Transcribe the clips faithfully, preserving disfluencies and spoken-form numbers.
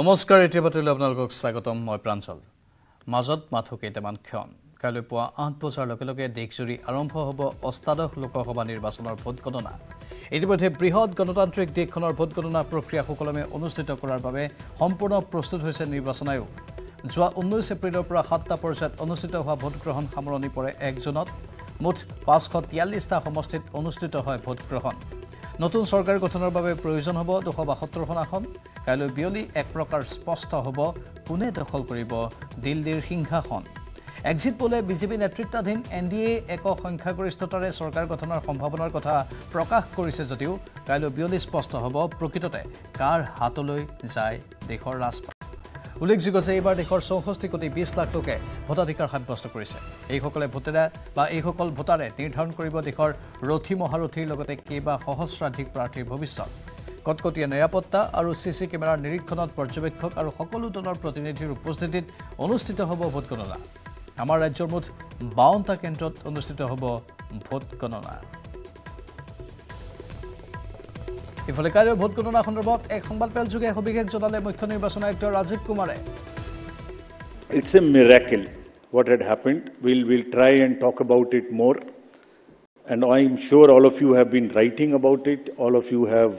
নমস্কাৰ এতিয়া বাতৰিলৈ আপোনালোকক স্বাগতম মই প্ৰাঞ্চল মাজত মাথো কেইটামান ক্ষণ কাইলৈ পুৱা আঠ বজাৰ লগে লগে দেশজুৰি আৰম্ভ হ'ব অষ্টাদশ লোকসভা নিৰ্বাচনৰ ভোট গণনা ইতিমধ্যে বৃহৎ গণতান্ত্ৰিক দেশখনৰ ভোট গণনা প্ৰক্ৰিয়া সকলোমে অনুষ্ঠিত কৰাৰ বাবে সম্পূৰ্ণ প্ৰস্তুত হৈছে নিৰ্বাচন আয়োগ যোৱা ঊনৈশ এপ্ৰিলৰ পৰা সাতটা পৰ্যায়ত অনুষ্ঠিত হোৱা ভোট গ্ৰহণ সামৰণি পৰে এক জুনত মুঠ পাঁচশ তিয়াল্লিশটা সমষ্টিত অনুষ্ঠিত হয় ভোট গ্ৰহণ নতুন সৰকাৰ গঠনেৰ বাবে প্ৰয়োজন হব দুশ বাসত্তৰখন আসন কাইলৈ বিয়লি এক প্ৰকাৰ স্পষ্ট হব কোনে দখল কৰিব দিল্লীৰ সিংহাসন এক্সিট পোলে বিজেপি নেতৃত্বাধীন এনডিএ এক সংখ্যাগৰিষ্ঠতাৰে সৰকাৰ গঠনৰ সম্ভাৱনাৰ কথা প্ৰকাশ কৰিছে যদিও কাইলৈ বিয়লি স্পষ্ট হব প্ৰকৃততে কাৰ হাতলৈ যায় দেশৰ ৰাজপথ উল্লেখযোগ্য যে এইবাৰ দেশৰ চৌষষ্ঠি কোটি বিশ লাখ লোকে ভোটাধিকাৰ সাব্যস্ত কৰিছে এইসকলে ভোটাৰে বা এইসকল ভোটাৰে নিৰ্ধাৰণ কৰিব দেশৰ ৰথী মহাৰথীৰ লগতে কেবা সহস্ৰাধিক প্ৰাৰ্থীৰ ভৱিষ্যত কটকটীয়া নিৰাপত্তা আৰু সিসি কেমেৰাৰ নিৰীক্ষণত পৰ্যবেক্ষক আৰু সকলো দলৰ প্ৰতিনিধিৰ উপস্থিতিত অনুষ্ঠিত হ'ব ভোট গণনা আমাৰ ৰাজ্যৰ মুঠ বাৱন্নটা কেন্দ্ৰত অনুষ্ঠিত হ'ব ভোট গণনা ইফালে কাইলৈ ভোট গণনা সন্দৰ্ভত এক সংবাদ পেল যোগে সবিশেষ জনালে মুখ্য নিৰ্বাচন আয়ুক্ত ৰাজীৱ কুমাৰে It's a miracle what had happened. We'll, we'll try and talk about it more. And I'm sure all of you have been writing about it. All of you have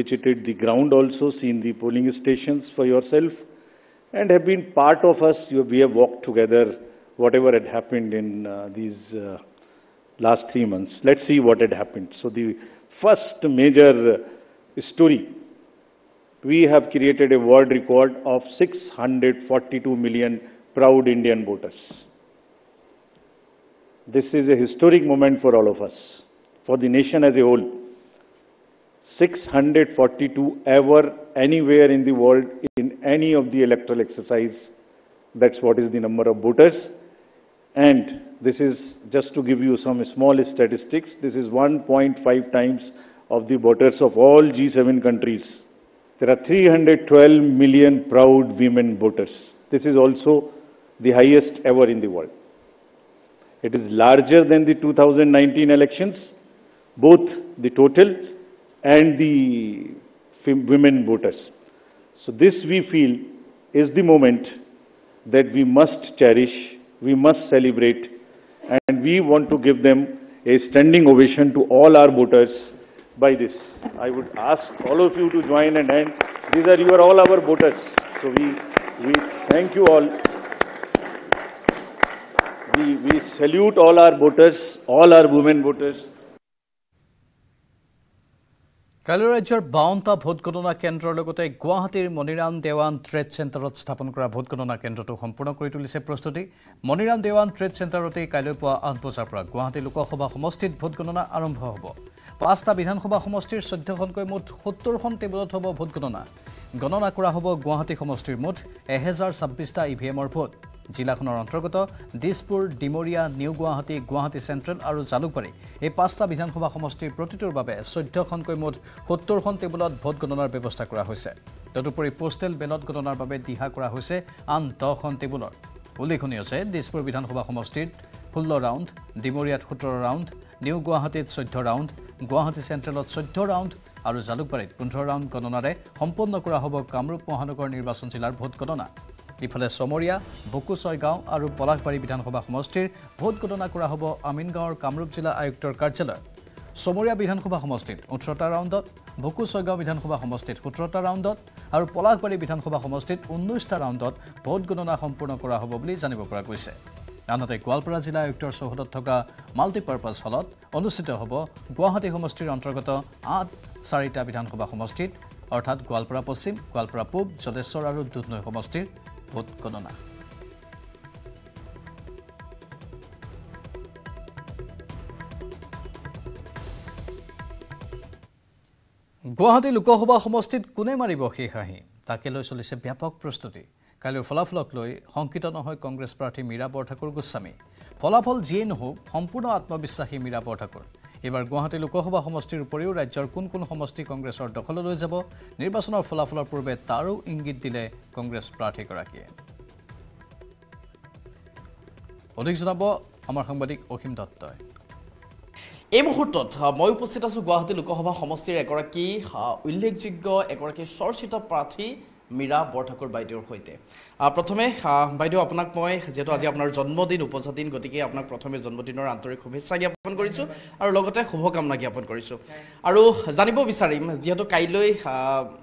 visited the ground also, seen the polling stations for yourself, and have been part of us. We have walked together, whatever had happened in uh, these uh, last three months. Let's see what had happened. So the first major uh, story. We have created a world record of six hundred forty-two million proud Indian voters. This is a historic moment for all of us, for the nation as a whole. six hundred forty-two ever, anywhere in the world, in any of the electoral exercise. That's what is the number of voters. And this is, just to give you some small statistics, this is one point five times of the voters of all G seven countries. There are three hundred twelve million proud women voters. This is also the highest ever in the world. It is larger than the two thousand nineteen elections, both the total and the women voters. So this we feel is the moment that we must cherish, we must celebrate, and we want to give them a standing ovation to all our voters by this. I would ask all of you to join and hand. These are you are all our voters. So we, we thank you all. We, we salute all our voters, all our women voters. কাইলৈ ৰাজ্যৰ বাৱন্নটা vote গণনা কেন্দ্ৰৰ লগতে গুৱাহাটীৰ Maniram Dewan trade চেণ্টাৰত স্থাপন কৰা vote গণনা কেন্দ্ৰটো সম্পূৰ্ণ কৰি তুলিছে প্ৰস্তুতি মণিৰাম দেৱান ট্ৰেড চেণ্টাৰতে কাইলৈ পুৱা আঠ বজাৰ পৰা গুৱাহাটী লোকসভা সমষ্টিত ভোট গণনা আৰম্ভ হ'ব পাঁচটা বিধানসভা সমষ্টিৰ চৈধ্যখনকৈ মুঠ সত্তৰখন টেবুলত হ'ব ভোট গণনা গণনা কৰা হ'ব গুৱাহাটী সমষ্টিৰ মুঠ এহেজাৰ ছাব্বিছটা ই ভি এমৰ ভোট জিলাখনৰ অন্তৰ্গত দিছপুৰ ডিমৰিয়া নিউ গুৱাহাটী গুৱাহাটী চেণ্ট্ৰেল আৰু জালুকবাৰী এই পাঁচটা বিধানসভা সমষ্টিৰ প্ৰতিটোৰ বাবে চৈধ্যখনকৈ মুঠ সত্তৰখন টেবুলত ভোট গণনাৰ ব্যৱস্থা কৰা হৈছে তদুপৰি পোষ্টেল বেলত গণনাৰ বাবে দিহা কৰা হৈছে আন দহখন টেবুলৰ উল্লেখনীয় যে দিছপুৰ বিধানসভা সমষ্টিত ষোল্ল ৰাউণ্ড ডিমৰিয়াত সোতৰ ৰাউণ্ড নিউ গুৱাহাটীত চৈধ্য ৰাউণ্ড গুৱাহাটী চেণ্ট্ৰেলত চৈধ্য ৰাউণ্ড আৰু জালুকবাৰীত পোন্ধৰ ৰাউণ্ড গণনাৰে সম্পন্ন কৰা হ'ব কামৰূপ মহানগৰ নিৰ্বাচন জিলাৰ ভোট গণনা ইফালে চমৰীয়া বকু ছয়গাঁও আৰু পলাশবাৰী বিধানসভা সমষ্টিৰ ভোট গণনা কৰা হ'ব আমিনগাঁৱৰ কামৰূপ জিলা আয়ুক্তৰ কাৰ্যালয় চমৰীয়া বিধানসভা সমষ্টিত ওঠৰটা ৰাউণ্ডত বকু ছয়গাঁও বিধানসভা সমষ্টিত সোতৰটা ৰাউণ্ডত আৰু পলাশবাৰী বিধানসভা সমষ্টিত ঊনৈছটা ৰাউণ্ডত ভোট গণনা সম্পূৰ্ণ কৰা হ'ব বুলি জানিব পৰা গৈছে আনহাতে গোৱালপাৰা জিলা আয়ুক্তৰ চৌহদত থকা মাল্টিপাৰ্পাজ হলত অনুষ্ঠিত হ'ব গুৱাহাটী সমষ্টিৰ অন্তৰ্গত আঠ চাৰিটা বিধানসভা সমষ্টিত অৰ্থাৎ গোৱালপাৰা পশ্চিম গোৱালপাৰা পূব জলেশ্বৰ আৰু দুধনৈ সমষ্টিৰ ভোট গণনা গুৱাহাটী লোকসভা সমষ্টিত কোনে মাৰিব সেই হাঁহি তাকে লৈ চলিছে ব্যাপক প্ৰস্তুতি কাইলৈ ফলাফলক লৈ শংকিত নহয় কংগ্ৰেছ প্ৰাৰ্থী মীৰা বৰঠাকুৰ গোস্বামী ফলাফল যিয়ে নহওক সম্পূৰ্ণ আত্মবিশ্বাসী মীৰা বৰঠাকুৰ এবাৰ গুৱাহাটী লোকসভা সমষ্টিৰ উপৰিও ৰাজ্যৰ কোন কোন সমষ্টি কংগ্ৰেছৰ দখললৈ যাব নিৰ্বাচনৰ ফলাফলৰ পূৰ্বে তাৰো ইংগিত দিলে কংগ্ৰেছ প্ৰাৰ্থীগৰাকীয়ে অধিক জনাব আমাৰ সাংবাদিক অসীম দত্তই এই মুহূৰ্তত মই উপস্থিত আছো গুৱাহাটী লোকসভা সমষ্টিৰ এগৰাকী উল্লেখযোগ্য এগৰাকী চৰ্চিত প্ৰাৰ্থী Mira Borthakur by Dur Hoite. A Protome, by do Apnak Moy, Zetozi Abner John Modin, Uposatin, Gotiki, Apnak Protome, John Modinor, and Torikomisaga upon Gorisu, or Logote, Hokam Nagi upon Gorisu. Aru Zanibo Visarim, Zioto Kailoi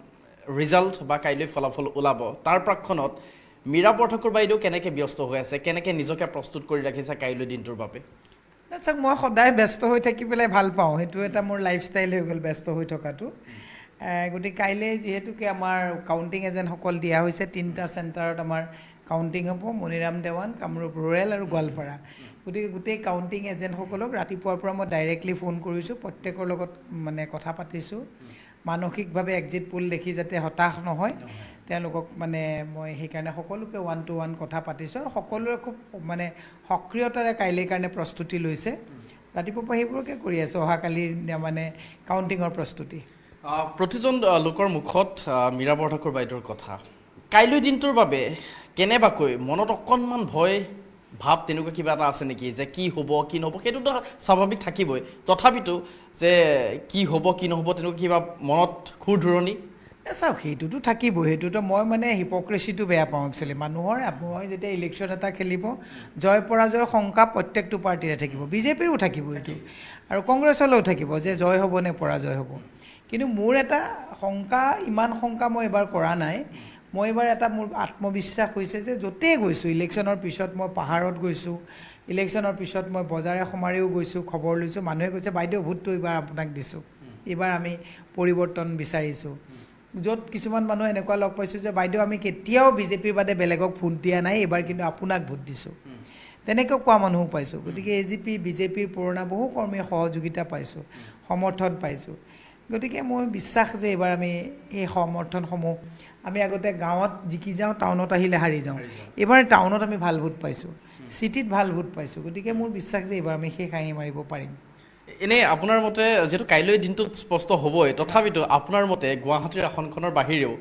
result by Kailoi Falaful Ulabo, Tarpra Konot, Mira Borthakur by do Kaneke Biosto, Kaneke Nizoka Prostut Korida Kailoi in Turbape. That's a more hot best to take people a palpo, it to a more lifestyle level best to Hotokatu. Good Kaile, Yetuke Amar counting as an Hokol Dia, who said Tinta Center, Amar counting upon Muniram Devan, Kamrup Rural or Gualpara. Good take counting as an Hokolo, Ratipur Promo directly phone Kurusu, Potecolo Manekotapatisu, Manokik Babe exit pull the keys at the Hotah Nohoi, Telok Mane Mohikan Hokoluke, one to one Kotapatisu, Hokolo Mane Hokriota Kailek and a prostitute Luise, Ratipo Hebroke Korea, so Hakali Namane counting or prostitute. Protizon Lokor Mukot, Mira Borthakur by Dorkota. Kailo Dintur Babe, Kenebakoi, Monotokon Man Boy, Bab Tenukiba Seneki, the Ki Hoboki Hoboketo, Sababi Takiboy, Totabito, the Ki Hoboki Hobotenukiba, Monot Kudroni. That's how he to do Takibo, to the Moimane hypocrisy to be upon Selimanor, a boy the election at Takelibo, Joy Porazo, Honka, protect to party at Takibo, B J P Takibo, our Congress alone Takibo, the Joy Hobone Porazo Hobo. কিন্তু মোৰ এটা সংকা ইমান সংকা মই এবাৰ কৰা নাই মই এবাৰ এটা মোৰ আত্মবিশ্বাস হৈছে যে যতে গৈছো ইলেকচনৰ পিছত মই পাহাৰত গৈছো ইলেকচনৰ পিছত মই বজাৰে সমাৰিও গৈছো খবৰ লৈছো মানুহে কৈছে বাইদেউ ভোটটো এবাৰ আপোনাক দিছো এবাৰ আমি পৰিৱৰ্তন বিচাৰিছো যত কিছুমান মানুহ এনেকুৱা লগ পাইছো যে বাইদেউ আমি কেতিয়াও বিজেপিৰ বাদে বেলেগক ভোট দিয়া নাই এবাৰ কিন্তু আপোনাক ভোট দিছো তেনেকৈ কোৱা মানুহ পাইছো গতিকে এজিপি বিজেপিৰ পুৰণা বহু কৰ্মী সহযোগিতা পাইছো সমৰ্থন পাইছো গতিকে মই বিশ্বাস যে এবাৰ আমি এই সমৰ্থনসমূহ আমি আগতে গাঁৱত জিকি যাওঁ টাউনত আহিলে হাৰি যাওঁ এবাৰ টাউনত আমি ভাল ভোট পাইছো সিটিত ভাল ভোট পাইছো গতিকে মোৰ বিশ্বাস যে এবাৰ আমি সেই কাহিনী মাৰিব পাৰিম এনে আপোনাৰ মতে যেটো কাইলৈ দিনটো স্পষ্ট হ'বই তথাপিতো আপোনাৰ মতে গুৱাহাটীৰ আসনখনৰ বাহিৰেও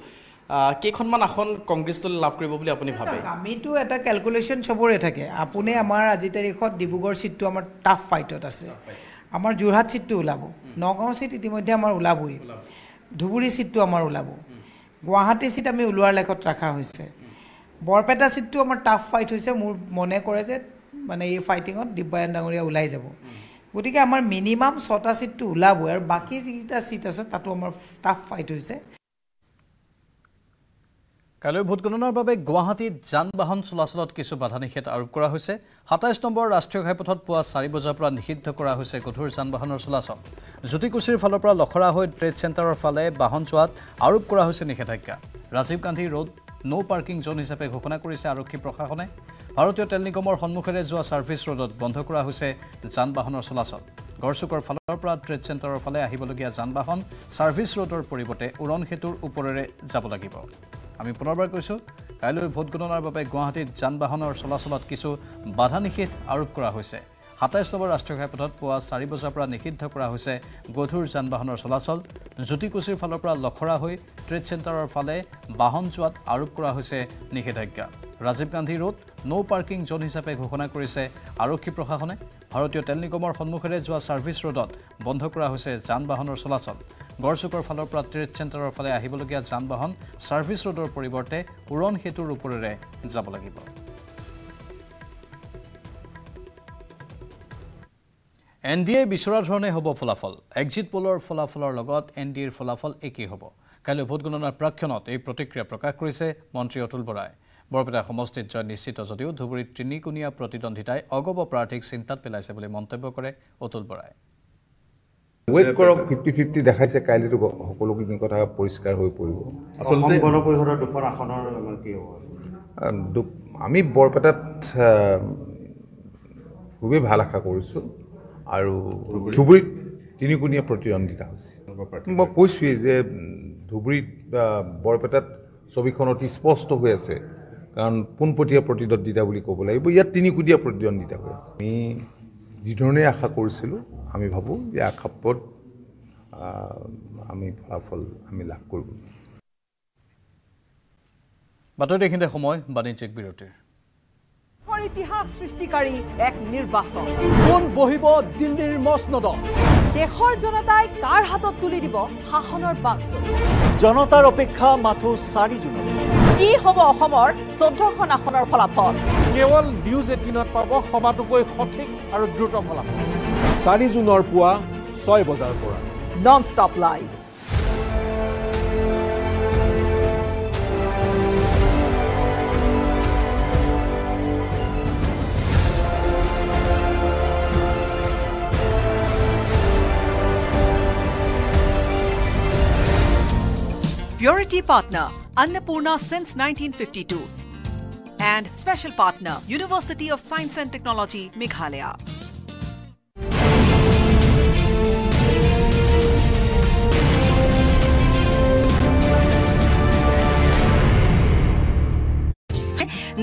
কেইখনমান আসন কংগ্ৰেছলৈ লাভ কৰিব বুলি আপুনি ভাবে আমিতো এটা ক্যালকুলেশন সবৰে থাকে আপুনি আমাৰ আজি তাৰিখত ডিব্ৰুগড় সিটটো আমাৰ টাফ ফাইটত আছে আমাৰ জুৰহাট সিটটো ওলাব নগাঁও সিট ইতিমধ্যে আমাৰ ওলাবই ধুবুৰী সিটটো আমাৰ ওলাব গুৱাহাটী সিট আমি উলোৱাৰ লেখত ৰাখা হৈছে বৰপেটা সিটটো আমাৰ টাফ ফাইট হৈছে মোৰ মনে কৰে যে মানে এই ফাইটিংত দিব্যায়ন ডাঙৰীয়া ওলাই যাব গতিকে আমাৰ মিনিমাম ছটা সিটটো ওলাব আৰু বাকি যিটা সিট আছে তাতো আমাৰ টাফ ফাইট হৈছে কালৈ ভোট গণনাৰ বাবে গুৱাহাটীত যানবাহন চলাচলত কিছু বাধা নিষেধ আৰোপ কৰা হৈছে সাতাইশ নম্বৰ ৰাষ্ট্ৰীয় ঘাইপথত পুৱা চাৰি বজাৰ পৰা নিষিদ্ধ কৰা হৈছে গধুৰ যানবাহনৰ চলাচল জ্যোতিকুছিৰ ফালৰ পৰা লখৰা হৈ ট্ৰেড চেণ্টাৰৰ ফালে বাহন চলাত আৰোপ কৰা হৈছে নিষেধাজ্ঞা Rajiv Gandhi road no parking zone হিচাপে ঘোষণা কৰিছে আৰক্ষী প্ৰশাসনে ভাৰতীয় তেল নিগমৰ সন্মুখেৰে যোৱা সাৰ্ভিস ৰোডত বন্ধ কৰা হৈছে যানবাহনৰ চলাচল গৰসুকৰ ফালৰ পৰা ট্ৰেড চেণ্টাৰৰ ফালে আহিবলগীয়া যানবাহন সাৰ্ভিস ৰোডৰ পৰিৱৰ্তে উৰণ হেতুৰ ওপৰেৰে যাব লাগিব আমি পুনৰবাৰ কৈছো কাইলৈ ভোট গণনাৰ বাবে গুৱাহাটীত যানবাহনৰ চলাচলত কিছু বাধা নিষেধ আৰোপ কৰা হৈছে সাতাইশ নম্বৰ ৰাষ্ট্ৰীয় ঘাইপথত পুৱা চাৰি বজাৰ পৰা নিষিদ্ধ কৰা হৈছে গধুৰ যানবাহনৰ চলাচল জ্যোতিকুছিৰ ফালৰ পৰা লখৰা হৈ ট্ৰেড চেণ্টাৰৰ ফালে বাহন চলাত আৰোপ কৰা হৈছে নিষেধাজ্ঞা Rajiv Gandhi road no parking zone হিচাপে ঘোষণা কৰিছে আৰক্ষী প্ৰশাসনে ভাৰতীয় তেল নিগমৰ সন্মুখেৰে যোৱা সাৰ্ভিস ৰোডত বন্ধ কৰা হৈছে যানবাহনৰ চলাচল গৰসুকৰ ফালৰ পৰা ট্ৰেড চেণ্টাৰৰ ফালে আহিবলগীয়া যানবাহন সাৰ্ভিস ৰোডৰ পৰিৱৰ্তে উৰণ হেতুৰ ওপৰেৰে যাব লাগিব এনডিএ বিচৰা ধৰণে হ'ব ফলাফল এক্সিট পোলৰ ফলাফলৰ লগত এনডিএৰ ফলাফল একি হ'ব কাইলৈ ভোট গণনাৰ প্ৰাক্ষণত এই প্ৰতিক্ৰিয়া প্ৰকাশ কৰিছে মন্ত্ৰী অতুল বৰাই বৰপেটা সমষ্টিত জয় নিশ্চিত যদিও ধুবুৰীত তিনিকুণীয়া প্ৰতিদ্বন্দ্বিতাই অগব প্ৰাৰ্থীক চিন্তাত পেলাইছে বুলি মন্তব্য কৰে অতুল বৰাই ওয়েট কৰক fifty fifty দেখাইছে কাইলৈটো সকলোখিনি কথা পৰিষ্কাৰ হৈ পৰিব আচলতে গণ পৰিষদৰ দুপৰ আসনৰ মানে কি হ'ব আমি বৰপেটাত খুবই ভাল আশা কৰিছো আৰু ধুবুৰীত তিনিকুণীয়া প্ৰতিদ্বন্দ্বিতা হৈছে মই কৈছো যে ধুবুৰীত বৰপেটাত ছবিখন অতি স্পষ্ট হৈ আছে কাৰণ পোনপটীয়া প্ৰতিদ্বন্দ্বিতা বুলি ক'ব লাগিব ইয়াত তিনিকুণীয়া প্ৰতিদ্বন্দ্বিতা হৈ আছে আমি যিধৰণে আশা কৰিছিলো আমি ভাবো যে আখাপত আমি ফলাফল আমি লাভ কৰিব বাতৰি দেখিলে সময় বাণিজ্যিক বিৰতিৰ ইতিহাস সৃষ্টিকাৰী এক নিৰ্বাচন কোন বহিব দিল্লিৰ মসনদ দেশৰ জনতাই কাৰ হাতত তুলি দিব শাসনৰ বাক্স জনতাৰ অপেক্ষা মাথো চাৰি জুন কি হ'ব অসমৰ চৌধখন আসনৰ ফলাফল কেৱল নিউজ এইটিন ৰ পাব সবাতোকৈ সঠিক আৰু দ্ৰুত ফলাফল চাৰি জুনৰ পুৱা ছয় বজাৰ পৰা non stop live. Purity partner, Annapurna since nineteen fifty-two. And special partner, University of Science and Technology, Meghalaya.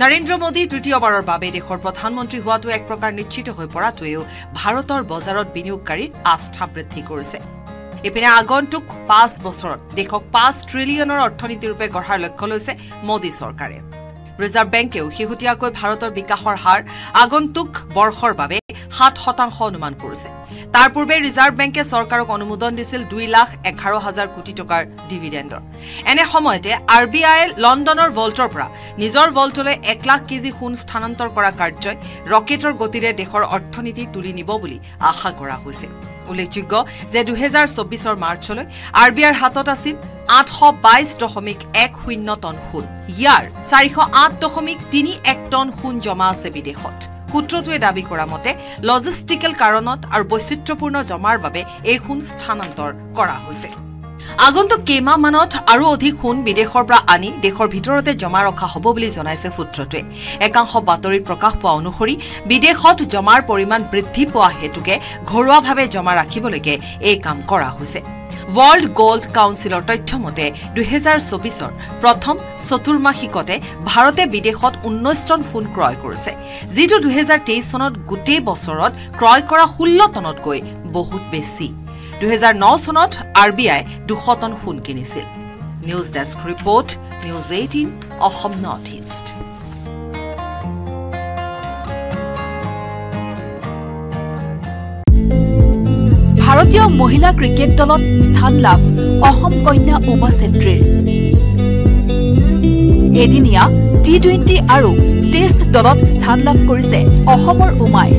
Narendra Modi দ্বিতীয়বাৰৰ বাবে দেশৰ প্ৰধানমন্ত্ৰী হোৱাটো এক প্ৰকাৰ নিশ্চিত হৈ পৰাটোৱেও ভাৰতৰ বজাৰত বিনিয়োগকাৰীৰ আস্থা বৃদ্ধি কৰিছে। এপিনে আগন্তুক পাঁচ বছৰত দেশক পাঁচ ট্ৰিলিয়নৰ অৰ্থনীতি ৰূপে গঢ়াৰ লক্ষ্য লৈছে মোদী চৰকাৰে। ৰিজাৰ্ভ বেংকেও শেহতীয়াকৈ ভাৰতৰ বিকাশৰ হাৰ আগন্তুক বৰ্ষৰ বাবে সাত শতাংশ অনুমান কৰিছে। তাৰ পূৰ্বে ৰিজাৰ্ভ বেংকে চৰকাৰক অনুমোদন দিছিল দুই লাখ এঘাৰ হাজাৰ কোটি টকাৰ ডিভিডেণ্ডৰ। এনে সময়তে আৰ বি আই লণ্ডনৰ ভল্টৰ পৰা নিজৰ ভল্টলৈ এক লাখ কেজি সোণ স্থানান্তৰ কৰা কাৰ্যই ৰকেটৰ গতিৰে দেশৰ অৰ্থনীতি তুলি নিব বুলি আশা কৰা হৈছে। উল্লেখযোগ্য যে দুহেজাৰ চৌবিশৰ মাৰ্চলৈ আৰ বি আইৰ হাতত আছিল আঠশ বাইশ দশমিক এক শূন্য টন সোণ। ইয়াৰ চাৰিশ আঠ দশমিক তিনি এক টন সোণ জমা আছে বিদেশত। সূত্ৰটোৱে দাবী কৰা মতে লজিষ্টিকেল কাৰণত আৰু বৈচিত্ৰ্যপূৰ্ণ জমাৰ বাবে এই সোণ স্থানান্তৰ কৰা হৈছে। আগন্তুক কেইমাহমানত আৰু অধিক সোণ বিদেশৰ পৰা আনি দেশৰ ভিতৰতে জমা ৰখা হ'ব বুলি জনাইছে সূত্ৰটোৱে। একাংশ বাতৰিত প্ৰকাশ পোৱা অনুসৰি বিদেশত জমাৰ পৰিমাণ বৃদ্ধি পোৱা হেতুকে ঘৰুৱাভাৱে জমা ৰাখিবলৈকে এই কাম কৰা হৈছে। ৱৰ্ল্ড গোল্ড কাউন্সিলৰ তথ্য মতে দুহেজাৰ চৌবিশৰ প্ৰথম চতুৰ্মাসিকতে ভাৰতে বিদেশত ঊনৈশ টন সোণ ক্ৰয় কৰিছে, যিটো দুহেজাৰ তেইছ চনত গোটেই বছৰত ক্ৰয় কৰা ষোল্ল টনতকৈ বহুত বেছি। দুহেজাৰ ন চনত আৰ বি আই দুশ টন সোণ কিনিছিল। News desk report, news eighteen, Assam north east. ভাৰতীয় মহিলা ক্ৰিকেট দলত স্থান লাভ অসম কন্যা উমা চেত্ৰীৰ। এদিনীয়া টি টুৱেণ্টি আৰু টেষ্ট দলত স্থান লাভ কৰিছে অসমৰ উমাই।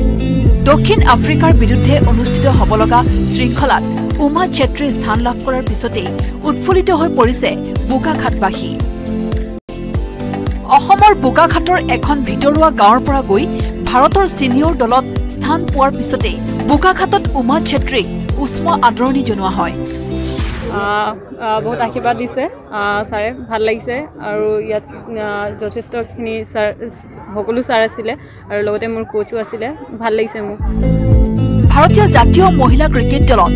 দক্ষিণ আফ্ৰিকাৰ বিৰুদ্ধে অনুষ্ঠিত হ'ব লগা শৃংখলাত উমা চেত্ৰীয়ে স্থান লাভ কৰাৰ পিছতেই উৎফুল্লিত হৈ পৰিছে বোকাখাতবাসী। অসমৰ বোকাখাতৰ এখন ভিতৰুৱা গাঁৱৰ পৰা গৈ ভাৰতৰ ছিনিয়ৰ দলত স্থান পোৱাৰ পিছতেই বোকাখাতত উমা চেত্ৰীক উষ্ম আদৰণি জনোৱা হয়। বহুত আশীৰ্বাদ দিছে ছাৰে, ভাল লাগিছে। আৰু ইয়াত যথেষ্টখিনি ছাৰ, সকলো ছাৰ আছিলে আৰু লগতে মোৰ কোচো আছিলে, ভাল লাগিছে মোক। ভাৰতীয় জাতীয় মহিলা ক্ৰিকেট দলত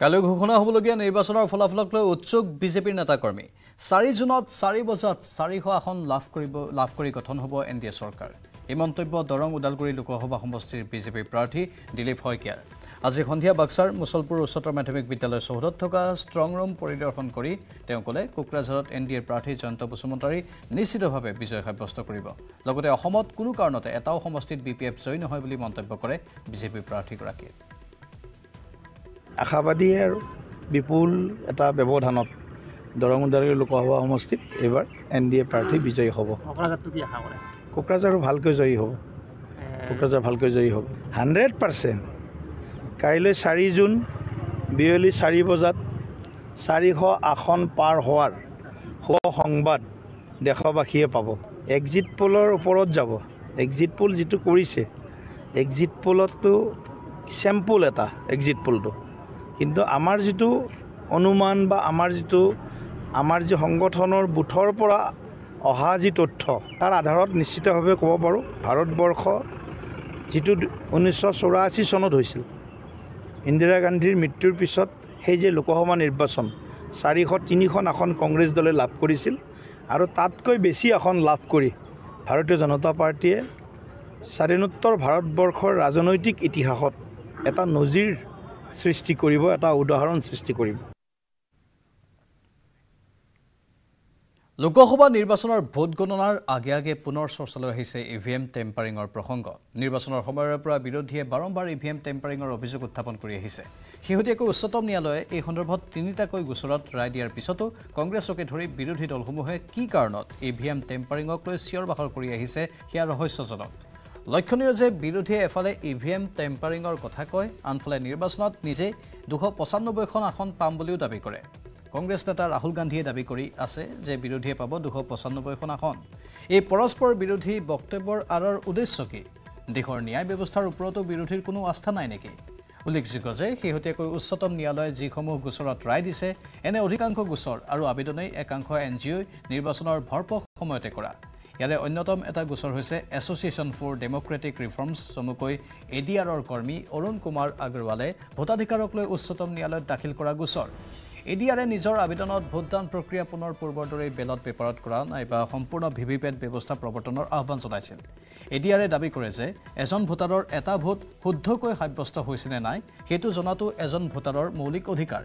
কালি ঘোষণা হ'বলগীয়া নিৰ্বাচনৰ ফলাফলক লৈ উৎসুক বিজেপিৰ নেতাকৰ্মী। চাৰি জুনত চাৰি বজাত চাৰিশ আসন লাভ কৰিব লাভ কৰি গঠন হ'ব এন ডি এ চৰকাৰ। এই মন্তব্য দৰং ওদালগুৰি লোকসভা সমষ্টিৰ বিজেপিৰ প্ৰাৰ্থী দিলীপ শইকীয়াৰ। আজি সন্ধিয়া বাক্সাৰ মুছলপুৰ উচ্চতৰ মাধ্যমিক বিদ্যালয় চৌহদত থকা ষ্ট্ৰং ৰুম পৰিদৰ্শন কৰি তেওঁ ক'লে, কোকৰাঝাৰত এন ডি এৰ প্ৰাৰ্থী জয়ন্ত বসুমতাৰী নিশ্চিতভাৱে বিজয় সাব্যস্ত কৰিব। লগতে অসমত কোনো কাৰণতে এটাও সমষ্টিত বি পি এফ জয়ী নহয় বুলি মন্তব্য কৰে বিজেপিৰ প্ৰাৰ্থীগৰাকীয়ে। আশাবাদী আৰু বিপুল এটা ব্যৱধানত দৰং ওদালগুৰি লোকসভা সমষ্টিত এইবাৰ এন ডি এ প্ৰাৰ্থী বিজয়ী হ'ব। কোকৰাঝাৰো ভালকৈ জয়ী হ'ব, কোকৰাঝাৰ ভালকৈ জয়ী হ'ব হাণ্ড্ৰেড পাৰ্চেণ্ট। কাইলৈ চাৰি জুন বিয়লি চাৰি বজাত চাৰিশ আসন পাৰ হোৱাৰ সংবাদ দেশবাসীয়ে পাব। এক্সিট পোলৰ ওপৰত যাব। এক্সিট পোল যিটো কৰিছে, এক্সিট পোলততো চেম্পুল এটা, এক্সিট পোলটো কিন্তু আমাৰ যিটো অনুমান বা আমাৰ যিটো আমাৰ যি সংগঠনৰ বুথৰ পৰা অহা যি তথ্য, তাৰ আধাৰত নিশ্চিতভাৱে ক'ব পাৰোঁ ভাৰতবৰ্ষ যিটো ঊনৈছশ চৌৰাশী চনত হৈছিল ইন্দিৰা গান্ধীৰ মৃত্যুৰ পিছত, সেই যে লোকসভা নিৰ্বাচন চাৰিশ তিনিখন আসন কংগ্ৰেছ দলে লাভ কৰিছিল আৰু তাতকৈ বেছি আসন লাভ কৰি ভাৰতীয় জনতা পাৰ্টীয়ে স্বাধীনোত্তৰ ভাৰতবৰ্ষৰ ৰাজনৈতিক ইতিহাসত এটা নজিৰ সৃষ্টি কৰিব এটা উদাহৰণ সৃষ্টি কৰিব লোকসভা নিৰ্বাচনৰ ভোট গণনাৰ আগে আগে পুনৰ চৰ্চালৈ আহিছে ইভিএম টেম্পাৰিঙৰ প্ৰসংগ নিৰ্বাচনৰ সময়ৰ পৰা বিৰোধীয়ে বাৰম্বাৰ ইভিএম টেম্পাৰিঙৰ অভিযোগ উত্থাপন কৰি আহিছে শেহতীয়াকৈ উচ্চতম ন্যায়ালয়ে এই সন্দৰ্ভত তিনিটাকৈ গোচৰত ৰায় দিয়াৰ পিছতো কংগ্ৰেছকে ধৰি বিৰোধী দলসমূহে কি কাৰণত ইভিএম টেম্পাৰিঙক লৈ চিঞৰ বাখৰ কৰি আহিছে হিয়া ৰহস্যজনক লক্ষণীয় যে বিৰোধীয়ে এফালে ইভিএম টেম্পাৰিঙৰ কথা কয় আনফালে নিৰ্বাচনত নিজে দুশ পঁচানব্বৈ খন আসন পাম বুলিও দাবী কৰে কংগ্ৰেছ নেতা ৰাহুল গান্ধীয়ে দাবী কৰি আছে যে বিৰোধীয়ে পাব দুশ পঁচানব্বৈ খন আসন এই পৰস্পৰ বিৰোধী বক্তব্যৰ আঁৰৰ উদ্দেশ্য কি দেশৰ ন্যায় ব্যৱস্থাৰ ওপৰতো বিৰোধীৰ কোনো আস্থা নাই নেকি উল্লেখযোগ্য যে শেহতীয়াকৈ উচ্চতম ন্যায়ালয়ে যিসমূহ গোচৰত ৰায় দিছে এনে অধিকাংশ গোচৰ আৰু আবেদনেই একাংশ এন জি অ' নিৰ্বাচনৰ ভৰপক সময়তে কৰা ইয়াৰে অন্যতম এটা গোচৰ হৈছে এছ'চিয়েশ্যন ফৰ ডেম'ক্ৰেটিক ৰিফৰ্মছ চমুকৈ এ ডি আৰৰ কৰ্মী অৰুণ কুমাৰ আগৰৱালে ভোটাধিকাৰক লৈ উচ্চতম ন্যায়ালয়ত দাখিল কৰা গোচৰ এডিআৰে নিজৰ আবেদনত ভোটদান প্ৰক্ৰিয়া পুনৰ পূৰ্বৰ দৰে বেলত পেপাৰত কৰা নাইবা সম্পূৰ্ণ ভিভিপেট ব্যৱস্থা প্ৰৱৰ্তনৰ আহ্বান জনাইছিল এডিআৰে দাবী কৰে যে এজন ভোটাৰৰ এটা ভোট শুদ্ধকৈ সাব্যস্ত হৈছে নে নাই সেইটো জনাটো এজন ভোটাৰৰ মৌলিক অধিকাৰ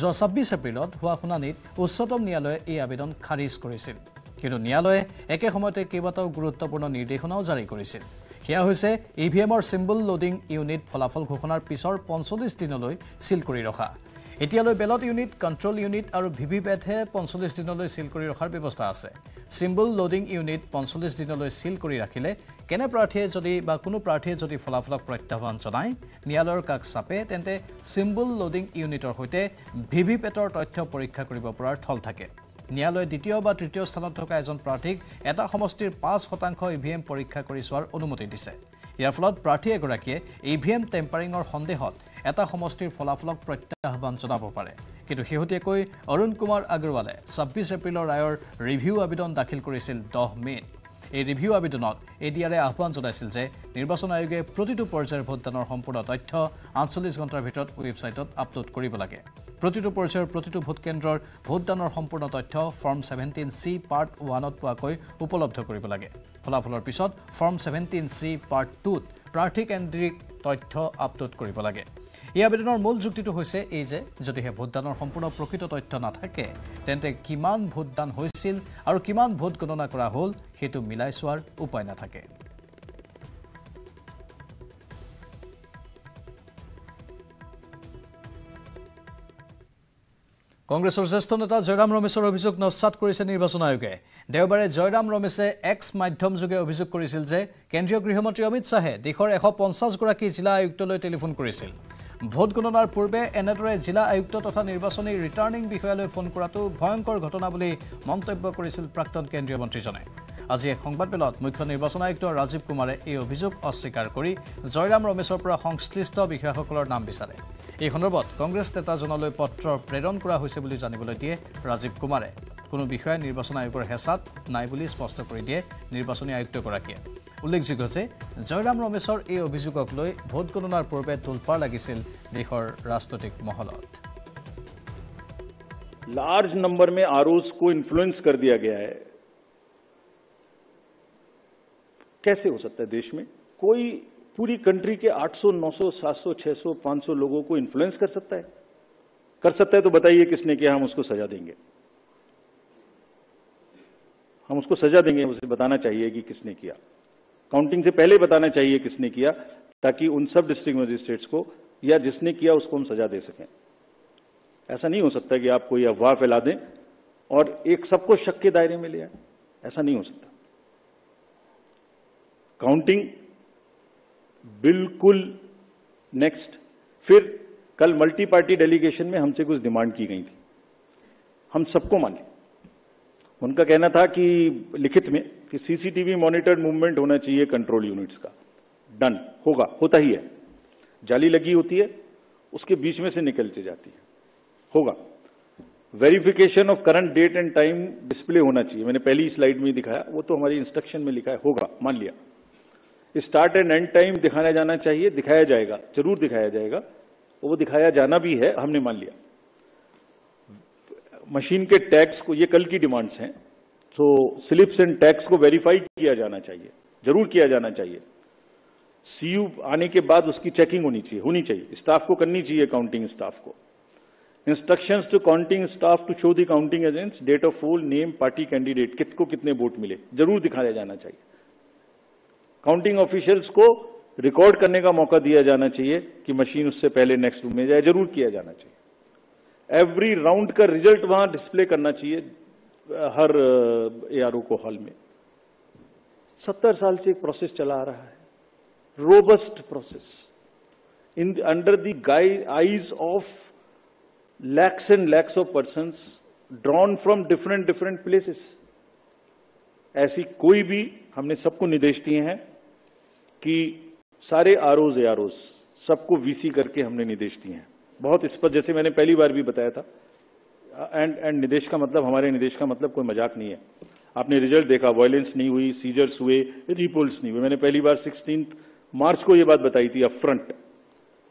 যোৱা ছাব্বিছ এপ্ৰিলত হোৱা শুনানিত উচ্চতম ন্যায়ালয়ে এই আবেদন খাৰিজ কৰিছিল কিন্তু ন্যায়ালয়ে একে সময়তে কেইবাটাও গুৰুত্বপূৰ্ণ নিৰ্দেশনাও জাৰি কৰিছিল সেয়া হৈছে ইভিএমৰ চিম্বল লোডিং ইউনিট ফলাফল ঘোষণাৰ পিছৰ পঞ্চল্লিছ দিনলৈ সিল কৰি ৰখা এতিয়ালৈ বেলট ইউনিট কন্ট্ৰোল ইউনিট আৰু ভিভিপেটহে পঞ্চল্লিছ দিনলৈ সিল কৰি ৰখাৰ ব্যৱস্থা আছে সিম্বল লোডিং ইউনিট পঞ্চল্লিছ দিনলৈ সিল কৰি ৰাখিলে কেনে প্ৰাৰ্থীয়ে যদি বা কোনো প্ৰাৰ্থীয়ে যদি ফলাফলক প্ৰত্যাহ্বান জনায় ন্যায়ালয়ৰ কাষ চাপে তেন্তে সিম্বল লোডিং ইউনিটৰ সৈতে ভিভিপেটৰ তথ্য পৰীক্ষা কৰিব পৰাৰ থল থাকে ন্যায়ালয়ে দ্বিতীয় বা তৃতীয় স্থানত থকা এজন প্ৰাৰ্থীক এটা সমষ্টিৰ পাঁচ শতাংশ ইভিএম পৰীক্ষা কৰি চোৱাৰ অনুমতি দিছে ইয়াৰ ফলত প্ৰাৰ্থী এগৰাকীয়ে ইভিএম টেম্পাৰিঙৰ সন্দেহত এটা সমষ্টিৰ ফলাফলক প্ৰত্যাহ্বান জনাব পাৰে কিন্তু শেহতীয়াকৈ অৰুণ কুমাৰ আগৰৱালে ছাব্বিছ এপ্ৰিলৰ ৰায়ৰ ৰিভিউ আবেদন দাখিল কৰিছিল দহ মে'ত এই ৰিভিউ আবেদনত এডিআৰে আহ্বান জনাইছিল যে নিৰ্বাচন আয়োগে প্ৰতিটো পৰ্যায়ৰ ভোটদানৰ সম্পূৰ্ণ তথ্য আঠচল্লিছ ঘণ্টাৰ ভিতৰত ৱেবছাইটত আপলোড কৰিব লাগে প্ৰতিটো পৰ্যায়ৰ প্ৰতিটো ভোট কেন্দ্ৰৰ ভোটদানৰ সম্পূৰ্ণ তথ্য ফৰ্ম সেভেন্টিন চি পাৰ্ট ওৱানত পোৱাকৈ উপলব্ধ কৰিব লাগে ফলাফলৰ পিছত ফৰ্ম সেভেন্টিন চি পাৰ্ট টুত প্ৰাৰ্থীকেন্দ্ৰিক তথ্য আপলোড কৰিব লাগে এই আবেদনৰ মূল যুক্তিটো হৈছে এই যে যদিহে ভোটদানৰ সম্পূৰ্ণ প্ৰকৃত তথ্য নাথাকে তেন্তে কিমান ভোটদান হৈছিল আৰু কিমান ভোট গণনা কৰা হ'ল সেইটো মিলাই চোৱাৰ উপায় নাথাকে কংগ্ৰেছৰ জ্যেষ্ঠ নেতা জয়ৰাম ৰমেশৰ অভিযোগ নস্যাৎ কৰিছে নিৰ্বাচন আয়োগে দেওবাৰে জয়ৰাম ৰমেশে এক্স মাধ্যমযোগে অভিযোগ কৰিছিল যে কেন্দ্ৰীয় গৃহমন্ত্ৰী অমিত শ্বাহে দেশৰ এশ পঞ্চাছ গৰাকী জিলা আয়ুক্তলৈ টেলিফোন কৰিছিল ভোট গণনাৰ পূৰ্বে এনেদৰে জিলা আয়ুক্ত তথা নিৰ্বাচনী ৰিটাৰ্ণিং বিষয়ালৈ ফোন কৰাটো ভয়ংকৰ ঘটনা বুলি মন্তব্য কৰিছিল প্ৰাক্তন কেন্দ্ৰীয় মন্ত্ৰীজনে আজি এক সংবাদমেলত মুখ্য নিৰ্বাচন আয়ুক্ত ৰাজীৱ কুমাৰে এই অভিযোগ অস্বীকাৰ কৰি জয়ৰাম ৰমেশৰ পৰা সংশ্লিষ্ট বিষয়াসকলৰ নাম বিচাৰে এই সন্দৰ্ভত কংগ্ৰেছ নেতাজনলৈ পত্ৰ প্ৰেৰণ কৰা হৈছে বুলি জানিবলৈ দিয়ে ৰাজীৱ কুমাৰে কোনো বিষয়ে নিৰ্বাচন আয়োগৰ হেঁচাত নাই বুলি স্পষ্ট কৰি দিয়ে নিৰ্বাচনী আয়ুক্তগৰাকীয়ে উল্লেখযোগ্য যে জয়ৰাম ৰমেশৰ এই অভিযোগক লৈ ভোট গণনাৰ পূৰ্বে তোলপাৰ লাগিছিল দেশৰ ৰাজনৈতিক মহলত লাৰ্জ নম্বৰ মে আৰ'জ কো ইনফ্লুৱেন্স কৰ দিয়া গয়া হে कैसे हो सकता है देश में कोई पूरी कंट्री के आठ सौ, नौ सौ, सात सौ, छह सौ, पाँच सौ लोगों को इन्फ्लुएंस कर सकता है कर सकता है तो बताइए किसने किया हम उसको सजा देंगे हम उसको सजा देंगे उसे बताना चाहिए कि किसने किया काउंटिंग से पहले बताना चाहिए किसने किया ताकि उन सब डिस्ट्रिक्ट मजिस्ट्रेट्स को या जिसने किया उसको हम सजा दे सकें ऐसा नहीं हो सकता कि आप कोई अफवाह फैला दें और एक सबको शक के दायरे में ले आए ऐसा नहीं हो सकता काउंटिंग बिल्कुल नेक्स्ट फिर कल मल्टी पार्टी डेलीगेशन में हमसे कुछ डिमांड की गई थी हम सबको माने उनका कहना था कि लिखित में कि सीसीटीवी मॉनिटर्ड मूवमेंट होना चाहिए कंट्रोल यूनिट्स का डन होगा होता ही है जाली लगी होती है उसके बीच में से निकलती जाती है होगा verification of current date and time display होना चाहिए मैंने पहली स्लाइड में दिखाया वो तो हमारी इंस्ट्रक्शन में लिखा है होगा मान लिया स्टार्ट एंड एंड टाइम दिखाया जाना चाहिए दिखाया जाएगा जरूर दिखाया जाएगा वो दिखाया जाना भी है हमने मान लिया मशीन के टैक्स को ये कल की डिमांड्स हैं तो स्लिप्स एंड टैक्स को वेरीफाई किया जाना चाहिए जरूर किया जाना चाहिए सीयू आने के बाद उसकी चेकिंग होनी चाहिए होनी चाहिए स्टाफ को करनी चाहिए, काउंटिंग स्टाफ को। Instructions to counting staff to show the counting agents date of full name party candidate, किसको कितने वोट मिले जरूर दिखाया जाना चाहिए। काउंटिंग ऑफिशियल्स को रिकॉर्ड करने का मौका दिया जाना चाहिए कि मशीन उससे पहले नेक्स्ट रूम में जाए, जरूर किया जाना चाहिए। एवरी राउंड का रिजल्ट वहां डिस्प्ले करना चाहिए हर एआरओ को हॉल में। सत्तर साल से एक प्रोसेस चला आ रहा है, robust process in the, under the guise, eyes of lakhs and lakhs of persons drawn from different different places. ऐसी कोई भी हमने सबको निर्देश दिए हैं कि सारे आरओज एआरओज सबको वीसी करके हमने निर्देश दिए हैं बहुत इस पर, जैसे मैंने पहली बार भी बताया था। एंड एंड निर्देश का मतलब, हमारे निर्देश का मतलब कोई मजाक नहीं है। आपने रिजल्ट देखा, वायलेंस नहीं हुई, सीजर्स हुए, रिपोल्स नहीं हुए। मैंने पहली बार सिक्सटीन मार्च को ये बात बताई थी अपफ्रंट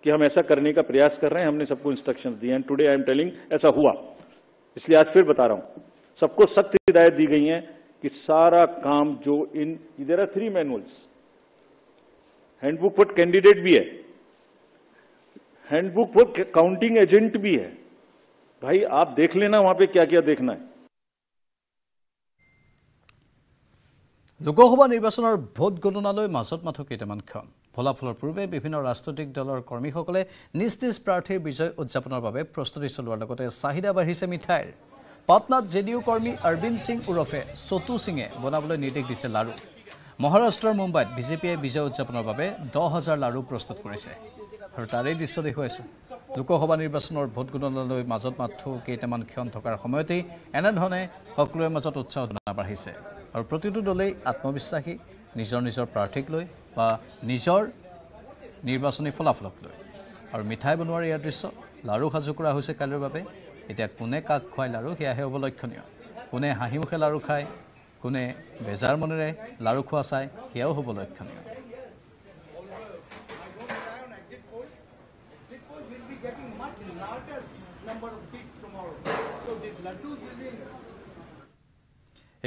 कि हम ऐसा करने का प्रयास कर रहे हैं, हमने सबको इंस्ट्रक्शंस दिए and today I am telling ऐसा हुआ। इसलिए आज फिर बता रहा हूं, सबको सख्त हिदायत दी गई है कि सारा काम जो in there are three manuals, handbook for candidate भी है, हैंडबुक फॉर काउंटिंग एजेंट भी है। भाई आप देख लेना वहां पर क्या क्या देखना है। লোকসভা নির্বাচনের ভোট গণনালয় মাজত মাথো কেইটামান ক্ষণ। ফলাফলের পূর্বে বিভিন্ন রাজনৈতিক দলৰ কৰ্মীসকলে নিজ নিজ প্ৰাৰ্থীৰ বিজয় উদযাপনৰ বাবে প্ৰস্তুতি চলোৱাৰ লগতে চাহিদা বাঢ়িছে মিঠাইৰ। পাটনাত জে ডি ইউ কৰ্মী অৰবিন্দ সিং উৰফে চতু সিঙে বনাবলৈ নিৰ্দেশ দিছে লাড়ু। মহাৰাষ্ট্ৰৰ মুম্বাইত বিজেপিয়ে বিজয় উদযাপনৰ বাবে দহ হাজাৰ লাড়ু প্ৰস্তুত কৰিছে আৰু তাৰে দৃশ্য দেখুৱাইছে। লোকসভা নিৰ্বাচনৰ ভোট গণনালয় মাজত মাথো কেইটামান ক্ষণ থকাৰ সময়তেই এনেধৰণে সকলোৰে মাজত উৎসাহ বাঢ়িছে আৰু প্ৰতিটো দলে আত্মবিশ্বাসী নিজৰ নিজৰ প্ৰাৰ্থীক লৈ বা নিজৰ নিৰ্বাচনী ফলাফলক লৈ। আৰু মিঠাই বনোৱাৰ ইয়াৰ দৃশ্য, লাড়ু সাজু কৰা হৈছে কালিৰ বাবে। এতিয়া কোনে কাক খুৱাই লাড়ু সেয়াহে হ'ব লক্ষণীয়। কোনে হাঁহি মুখে লাড়ু খায়, কোনে বেজাৰ মনেৰে লাড়ু খোৱা চায় সেয়াও হ'ব লক্ষণীয়।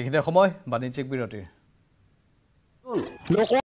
এইখিনি সময় বাণিজ্যিক বিৰতিৰ।